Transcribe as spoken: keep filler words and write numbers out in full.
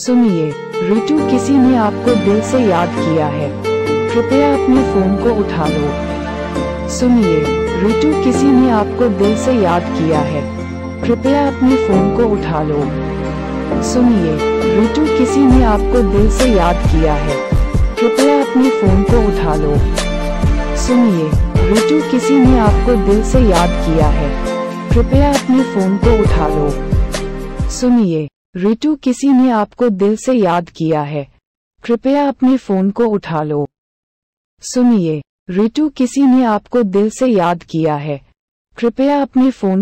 सुनिए, रितु किसी ने आपको दिल से याद किया है, कृपया अपने फोन को उठा लो। सुनिए, रितु किसी ने आपको दिल से याद किया है, कृपया अपने फोन को उठा लो। सुनिए, रितु किसी ने आपको दिल से याद किया है, कृपया अपने फोन को उठा लो। सुनिए, रितु किसी ने आपको दिल से याद किया है, कृपया अपने फोन को उठा लो। सुनिए, रितु किसी ने आपको दिल से याद किया है, कृपया अपने फोन को उठा लो। सुनिए, रितु किसी ने आपको दिल से याद किया है, कृपया अपने फोन